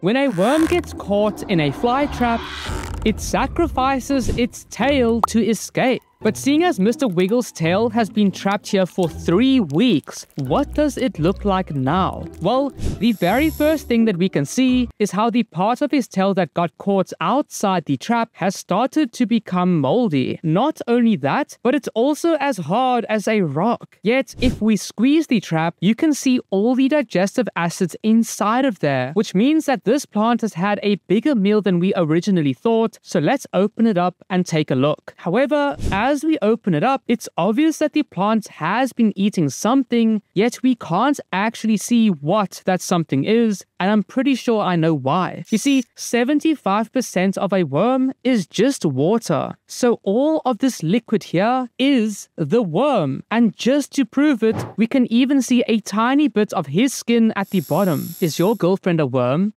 When a worm gets caught in a fly trap, it sacrifices its tail to escape. But seeing as Mr. Wiggle's tail has been trapped here for 3 weeks, what does it look like now? Well, the very first thing that we can see is how the part of his tail that got caught outside the trap has started to become moldy. Not only that, but it's also as hard as a rock. Yet, if we squeeze the trap, you can see all the digestive acids inside of there, which means that this plant has had a bigger meal than we originally thought, so let's open it up and take a look. However, as we open it up, it's obvious that the plant has been eating something, yet we can't actually see what that something is, and I'm pretty sure I know why. You see, 75% of a worm is just water. So all of this liquid here is the worm. And just to prove it, we can even see a tiny bit of his skin at the bottom. Is your girlfriend a worm?